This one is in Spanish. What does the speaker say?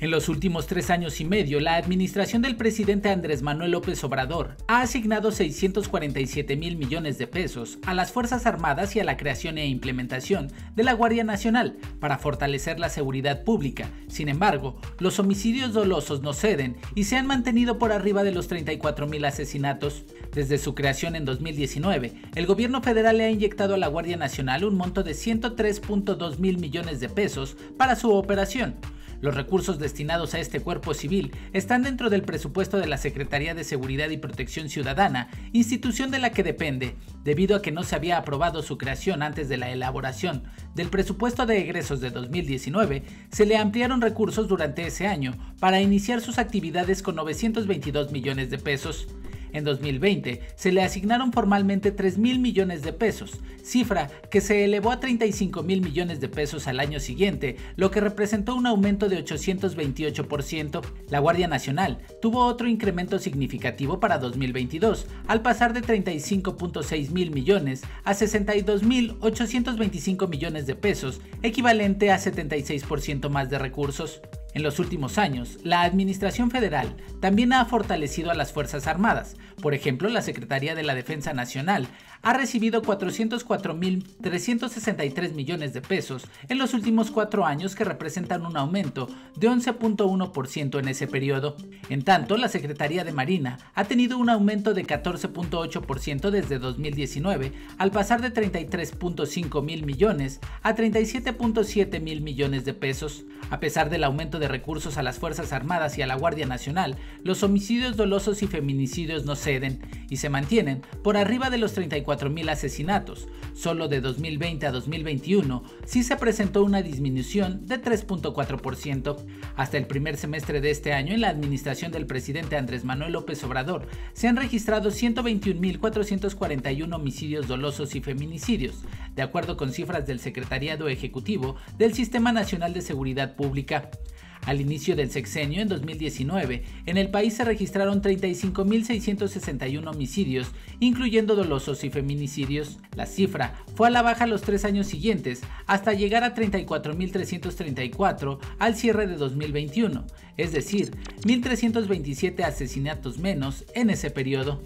En los últimos 3 años y medio, la administración del presidente Andrés Manuel López Obrador ha asignado 647,000 millones de pesos a las Fuerzas Armadas y a la creación e implementación de la Guardia Nacional para fortalecer la seguridad pública. Sin embargo, los homicidios dolosos no ceden y se han mantenido por arriba de los 34,000 asesinatos. Desde su creación en 2019, el gobierno federal le ha inyectado a la Guardia Nacional un monto de 103,2 mil millones de pesos para su operación. Los recursos destinados a este cuerpo civil están dentro del presupuesto de la Secretaría de Seguridad y Protección Ciudadana, institución de la que depende, debido a que no se había aprobado su creación antes de la elaboración del presupuesto de egresos de 2019, se le ampliaron recursos durante ese año para iniciar sus actividades con 922 millones de pesos. En 2020 se le asignaron formalmente 3,000 millones de pesos, cifra que se elevó a 35,000 millones de pesos al año siguiente, lo que representó un aumento de 828%. La Guardia Nacional tuvo otro incremento significativo para 2022, al pasar de 35,6 mil millones a 62,825 millones de pesos, equivalente a 76% más de recursos. En los últimos años, la Administración Federal también ha fortalecido a las Fuerzas Armadas. Por ejemplo, la Secretaría de la Defensa Nacional ha recibido 404,363 millones de pesos en los últimos 4 años, que representan un aumento de 11,1% en ese periodo. En tanto, la Secretaría de Marina ha tenido un aumento de 14,8% desde 2019, al pasar de 33,5 mil millones a 37,7 mil millones de pesos. A pesar del aumento de recursos a las Fuerzas Armadas y a la Guardia Nacional, los homicidios dolosos y feminicidios no ceden y se mantienen por arriba de los 34,000 asesinatos. Solo de 2020 a 2021 sí se presentó una disminución de 3,4%. Hasta el primer semestre de este año, en la administración del presidente Andrés Manuel López Obrador, se han registrado 121,441 homicidios dolosos y feminicidios, de acuerdo con cifras del Secretariado Ejecutivo del Sistema Nacional de Seguridad Pública. Al inicio del sexenio, en 2019, en el país se registraron 35,661 homicidios, incluyendo dolosos y feminicidios. La cifra fue a la baja los 3 años siguientes, hasta llegar a 34,334 al cierre de 2021, es decir, 1,327 asesinatos menos en ese periodo.